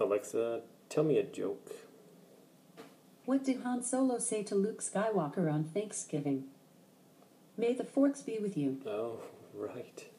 Alexa, tell me a joke. What did Han Solo say to Luke Skywalker on Thanksgiving? May the forks be with you. Oh, right.